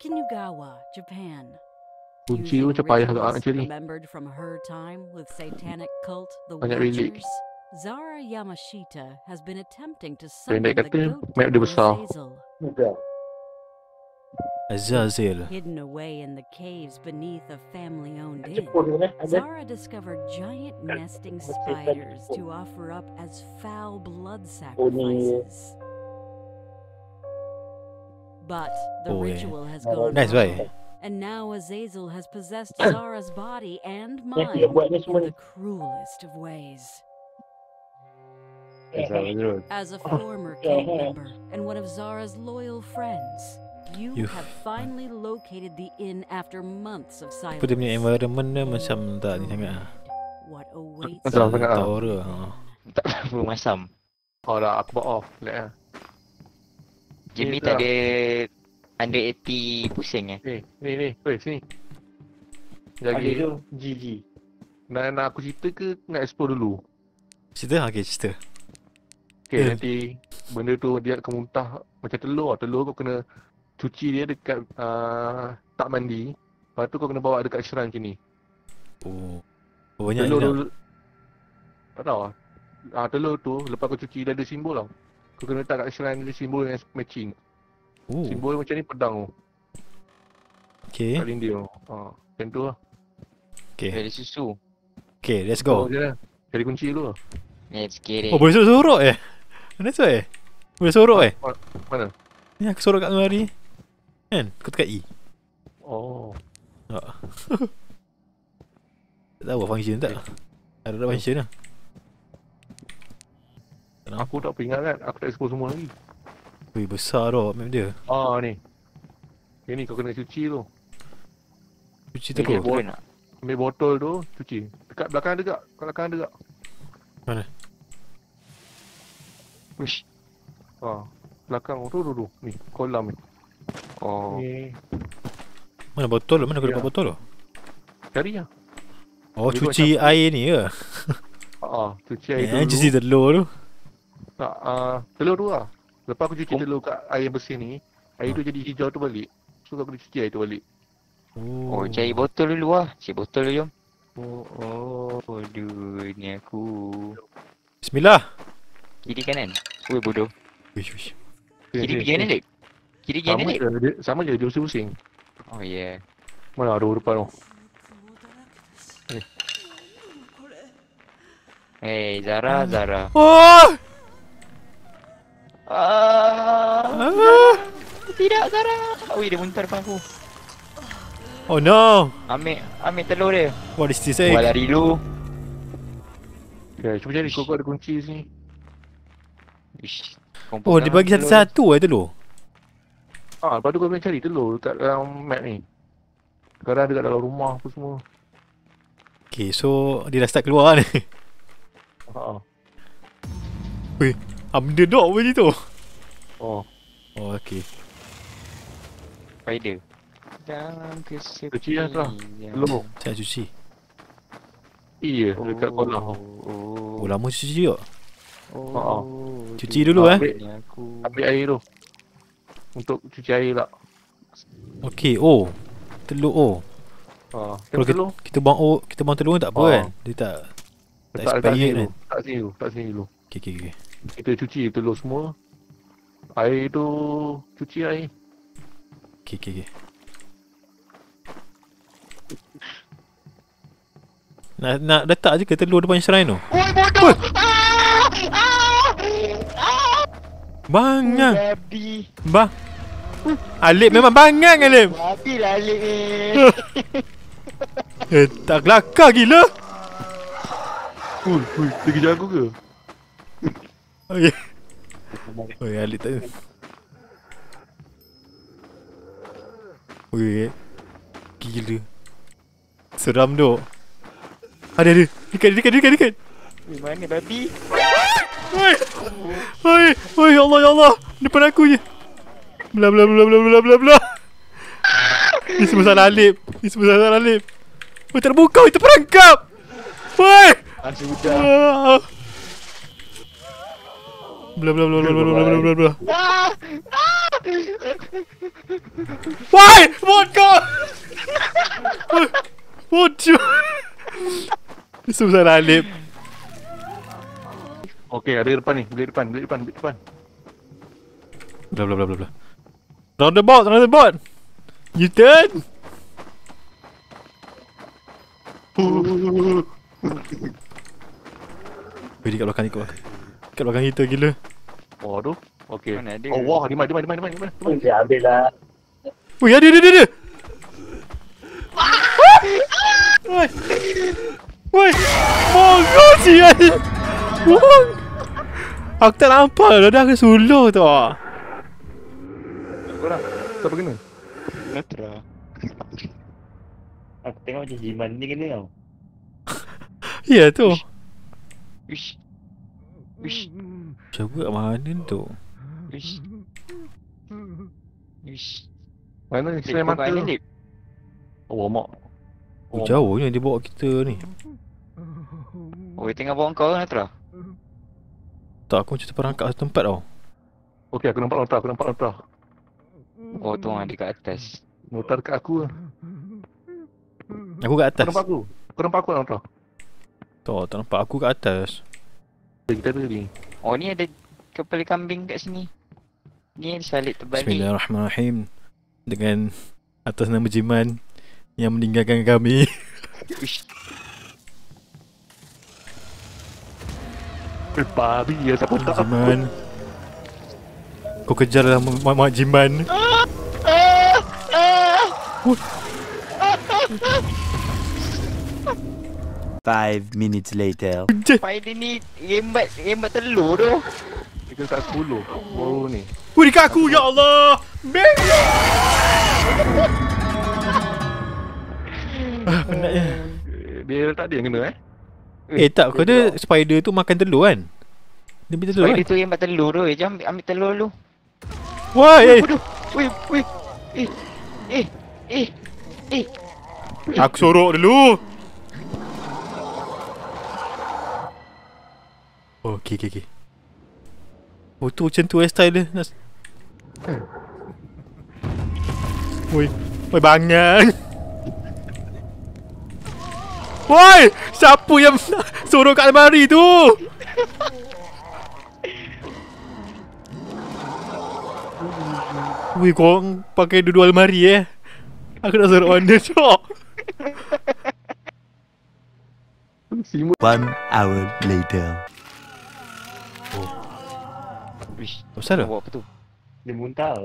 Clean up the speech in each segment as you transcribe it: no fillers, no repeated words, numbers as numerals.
Kinugawa, Japan. Using rituals remembered from her time with satanic cult, the Witchers, Zara Yamashita has been attempting to summon the goat Azazel. Hidden away in the caves beneath a family-owned inn, Zara discovered giant nesting spiders to offer up as foul blood sacrifices. But the ritual has gone wrong, and now Azazel has possessed Zara's body and mind in the cruelest of ways. As a former gang member and one of Zara's loyal friends, you have finally located the inn after months of silence. What awaits you? Jimmy tak ada 180 pusing eh. Ni, sini. Lagi GG. Nak aku cerita ke nak explore dulu? Cerita? Okey, cerita. Okey, nanti benda tu dia akan muntah macam telur. Telur kau kena cuci dia dekat tak mandi. Lepas tu kau kena bawa dekat shrine macam ni. Oh. Banyak telur. Tak tahu lah. Telur tu lepas kau cuci dia ada simbol tau. Kau kena letak kat shrine dia simbol yang matching. Oh. Simbol macam ni pedang tu. Okay. Kat lindir tu. Macam tu lah. Okay. Dari susu. Okay, let's go. Cari kunci dulu lah. Let's get it. Oh, boleh sorok eh? Mana tu eh? Boleh sorok eh? Mana? Ni aku sorok kat lemari. Kan? Kau tekan E. Oh. Tak tahu function tak? Ada function lah. Aku tak ingat kan? Aku tak explore semua lagi. Wih, besar tu map dia. Ni. Ini kau kena cuci tu. Cuci telur. Ambil botol tu, cuci. Dekat belakang ada tak? Dekat belakang ada tak? Mana? Wish. Belakang tu. Ni, kolam ni. Mana botol? Mana kau dapat botol tu? Cari lah. Cuci air ni ke? Cuci air dulu. Cuci telur tu. Tak, telur tu lah. Lepas aku cuci telur kat air bersih ni, air tu jadi hijau tu balik. So aku kena cuci air tu balik. Cari botol dulu lah. Cari botol dulu, jom. Aduh, ni aku. Bismillah. Kiri kanan. Weh, bodoh. Wish. Kiri pergi kanan dek? Kiri pergi kanan dek? Sama je, dia pusing-pusing. Oh yeah. Mana ada depan tu? Hey, Zara. Oh! Tidak, Zara. Weh, dia muntah depan aku. Oh no. Ambil telur dia. What is this egg? Buat lari dulu. Okay, cuba cari kau ada kunci sini. Ish. Dia bagi satu-satu eh telur. Lepas tu kau boleh cari telur dekat dalam map ni. Sekarang dekat dalam rumah apa semua. Okay, so dia dah start keluar ni. Weh, I'm the dog macam tu. Okay. Spider. Dalam kesepian. Cuci lah tu lah. Telur. Saya cuci. Iya, dekat kolam. Lama cuci tak? Cuci dulu Ambil air tu. Untuk cuci air tak. Okay, telur kalau kita buang telur tak apa kan? Dia tak expired kan? Tak sini dulu. Okay. Kita cuci telur semua. Air tu cuci air. Okay. Nak letak je ke telur depan shrine tu? Oi, bodoh! Bangang! Alip memang bangang, Alip! Babilah Alip ni! Tak kelakar gila! Dia kejar aku ke? Okay. Alip tak ada. Gila. Seram tu. Ada. Dekat. Di mana babi? Oi, ya Allah. Depan aku je. Bla bla bla. Ini semua salah Alip. Oi, terbuka, kita perangkap. Oi. Bla bla bla. Why? What God? What? Susah lah Alip. Okey, ada depan ni, beli depan. Blah. Round the board. You turn. Weh, dekat belakang ikut lah. Dekat belakang kita gila. Waduh. Okey. Oh wah, di mana? Dia ambil lah. Weh, ada. Weh. Bongok dia. Wong. Aku tak nampak dah, aku suluh tu. Korang, siapa kena? Natra. Aku tengok macam Jiman ni kena tau. Ya tu. Uish. Siapa kat mana tu? Uish. Mana ni selain mata tu? Oh, mak. Oh, jauhnya dia bawa kita ni. Oh, dia tengah bawa kau kan, Natra? Tak, aku macam terperangkap satu tempat tau. Okey, aku nampak Natra, Oh, tu orang dekat atas. Natra dekat aku lah. Aku kat atas. Kau nampak aku Natra? Tak nampak aku kat atas. Kita ni. Oh, ni ada kepala kambing kat sini. Ni salib terbalik. Bismillahirrahmanirrahim. Dengan atas nama Jiman yang meninggalkan kami. Babi ya tak apa. Jiman. Kau kejarlah Mak Jiman. Oh. 5 minutes later. Spider ni rembat telur tu. Kita kat 10 baru ni. Wih, dekat aku, ya Allah. Bengok. Penatnya. Dia tak ada yang kena eh. Tak, kau ada spider tu makan telur kan? Dia ambil telur. Spider tu rembat telur tu. Jom ambil telur dulu. Wah, Wih. Eh. Aku sorok dulu. Oh, okay. Oh, tu macam tu hairstyle dia. Woi, bangang. Woi, siapa yang suruh kat almari tu? Woi, korang pakai dua almari eh. Aku nak suruh anda cok. 1 hour later. Wish, pasal apa tu? Dia muntah.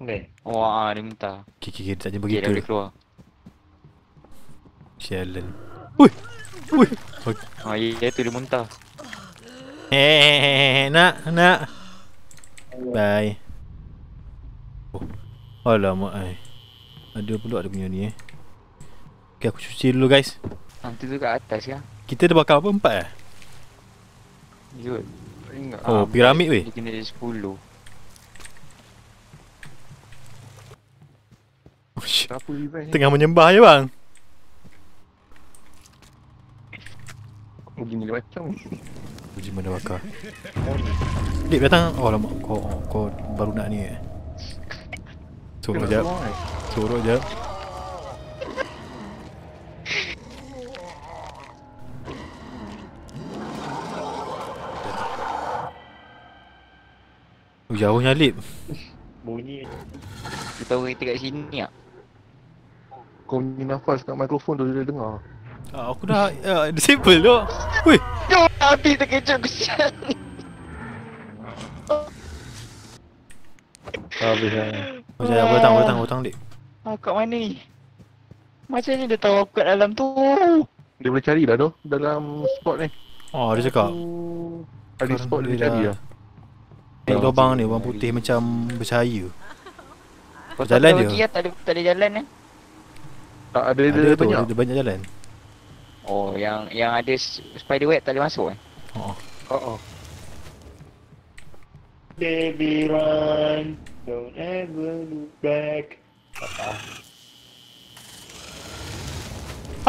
Okey. Wah, dia muntah. Okey, tak jumpa begitu. Dia keluar. Sialan. Ui. Ah, ya tu dia muntah. Nak. Bye. Oh. Alamak ai. Ada pula ada punya ni eh. Okey, aku cuci dulu guys. Nanti tu kat atas kan. Kita dah bakar apa 4 eh? Jut. Oh, piramid weh. Dia kena ada 10. Tengah menyembah je bang. Gini dia macam uji mana bakar. Dip datang. Oh lama kau baru nak ni eh. Suruh jap. Jauhnya Alip. Bunyi. Kita orang kita kat sini ah. Kau ni nafas kat mikrofon tu dia dengar. Aku dah disable tu. Weh. Yo, habis terkejut kesian. Habis ah. Macam datang Alip. Ah, kat mana ni? Macam ni dia tahu aku kat dalam tu. Dia boleh cari dah tu dalam spot ni. Oh, dia cakap. Ada spot dia cari dah. Ni lubang ni, lubang putih macam bercahaya. Jalan dia. Pergi tak ada jalan eh. Tak ada dia tu, ada banyak jalan. Oh, yang ada spider web tak boleh masuk eh. Oh. Baby run, don't ever look back.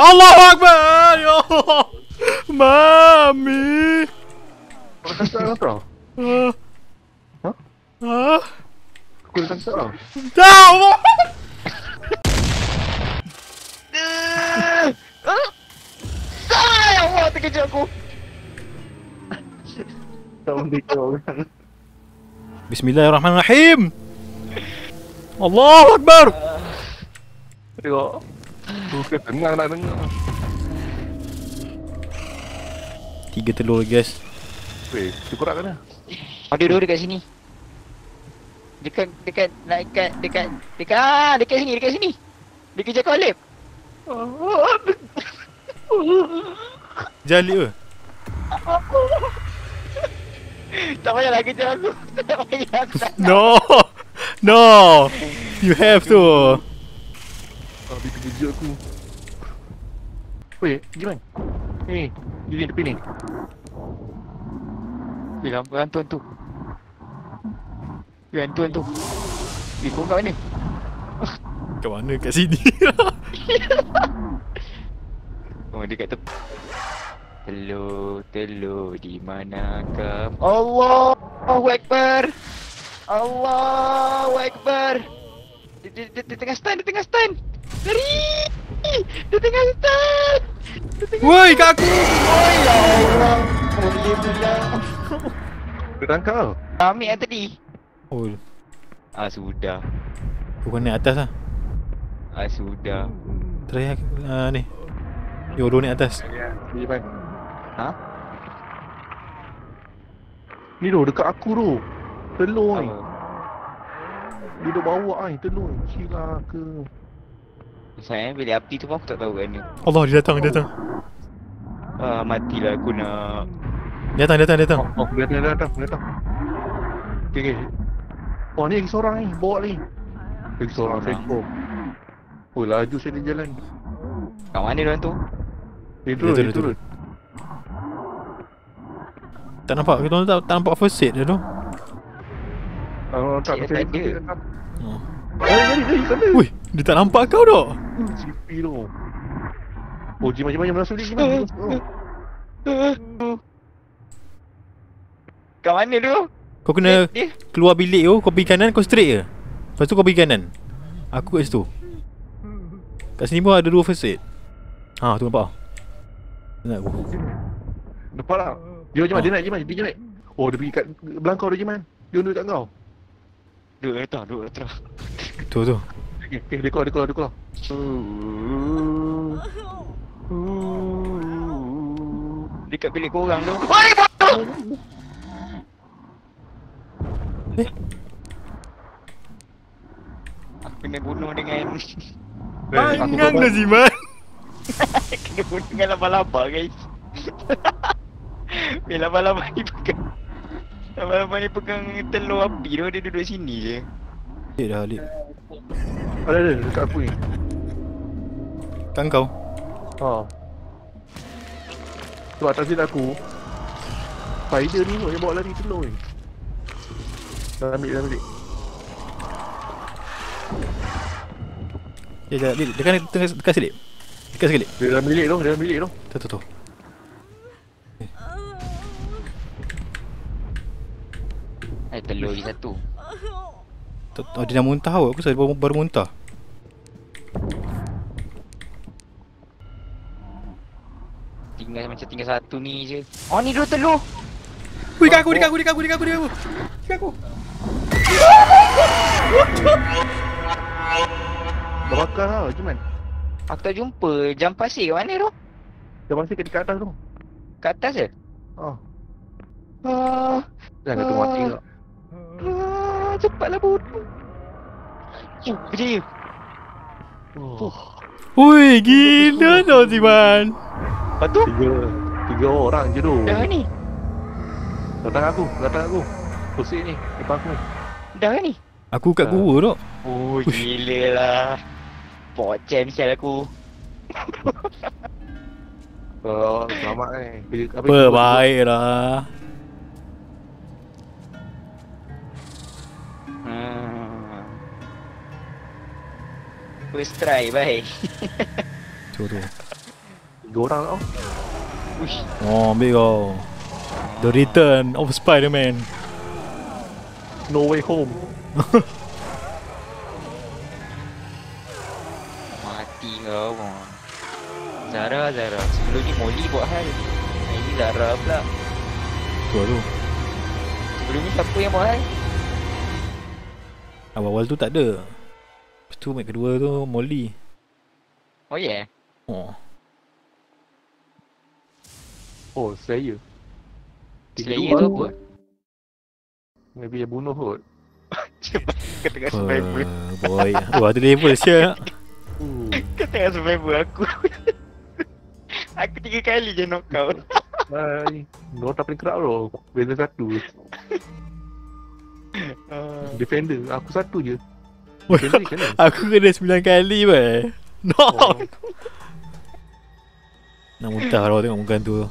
Allahu Akbar. Yo. Mami. Kau tak tahu. Huh? Kurde, co? Dało! Dało! Takie dziadku! بسم الله الرحمن الرحيم الله أكبر tiga telur guys. Weh, cukup kan? Ada dua dekat sini. Dekat sini. Dekat Jakolib. Jali ke? Tak payah lagi jalan tu. No. No. You have to. Habis kerja aku. Weh, gimana? Ni, di tepi ni. Bila berantuan tu. Berantuan tu. Weh, kau kat mana? Kat mana? Kat sini. Oh, dia kat tepi. Telur, telur, di manakah? Allahu Akbar! Allahu Akbar! Di tengah stand, di tengah stand! Lari! Di tengah stand! Woi, kat aku! Woi, ya Allah! Boleh pula! Kau tangkap tau? Ambil lah tadi! Oh. Ah, sudah. Kau naik atas lah? Ah, sudah. Try lah ni. Yolo naik atas. Pergi bang. Ha? Ni doh dekat aku doh. Telur ni. Dia dah bawa ai telur. Gila ke. Saya bilik api tu pun aku tak tahu kan ni. Allah dia datang, dia datang. Ah matilah aku nak. Dia datang. Oh, dia datang. Okey. Oh ni lagi seorang ni, bawa lagi. Lagi seorang seko. Oh laju saya di jalan. Kat mana dia orang tu? Dia turun. Tak nampak, kita orang tak nampak first aid dia tu. Tak nampak dia. Wih, dia tak nampak kau dok. CP tu. Oh, jimat langsung dia jimat. Kat mana tu? Kau kena keluar bilik tu, kau pergi kanan, kau straight je. Lepas tu kau pergi kanan. Aku kat situ. Kat sini pun ada dua first aid. Ha, tu nampak. Nak aku. Nampak tak? Dia jimat. Oh, dia pergi kat belakang dia jimat. Dia duduk kat kau. Duduk atas. Tu. Okay, dia keluar. Dekat bilik korang tu. Eh? Aku kena bunuh dengan... Bangang dah jimat. Kena bunuh dengan laba-laba guys. Weh, laba-laba ni pegang telur api tu, dia duduk sini je. Dia dah halik. Ada dekat aku ni. Kat kau? Haa. Tu atas dia aku. Spider ni tu yang bawa lari telur ni. Dah ambil. Dia kan dekat sedip. Dekat sikit. Dia dalam bilik tu. Tu. Eh, telur lagi satu. Oh, dia dah muntah kot. Aku saya baru muntah. Tinggal satu ni je. Oh, ni dua telur. Wih, dekat aku. Bakar tau, cuman. Aku tak jumpa jam pasir kat mana tu? Jam pasir kat atas tu. Kat atas je? Oh. Jangan kata mati tak. Cepatlah bodoh. Berjaya. Ui, gila tau Ziman. Lepas tu? Tiga orang je tu. Dah ni? Datang aku. Pusik ni, depan aku. Dah ni? Aku kat gua tu. Oh, gila lah. Pocem sial aku. Oh, selamat ni. Baiklah. First try, baik. Tu. Tiga orang tau. Uish. Oh, ambil kau. The Return of Spider-Man. No Way Home. Kinugawa. Zara sebelum ni Molly buat hal, ini Zara pula. Betul tu. Sebelum ni siapa yang buat hal? Awal-awal tu tak ada. Lepas tu match kedua tu Molly. Oh yeah. Oh. Oh saya. Saya tu apa? Maybe dia bunuh kot. Kata-kata survivor boy. Wah tu level siap. Kata-kata survivor aku. Aku 3 kali je knock out. Mereka tak boleh kerak loh. Beza 1. Defender aku 1 je. Aku kena 9 kali boy. Knock. Nak muntah lah tengok muka hantu tu.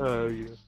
Ya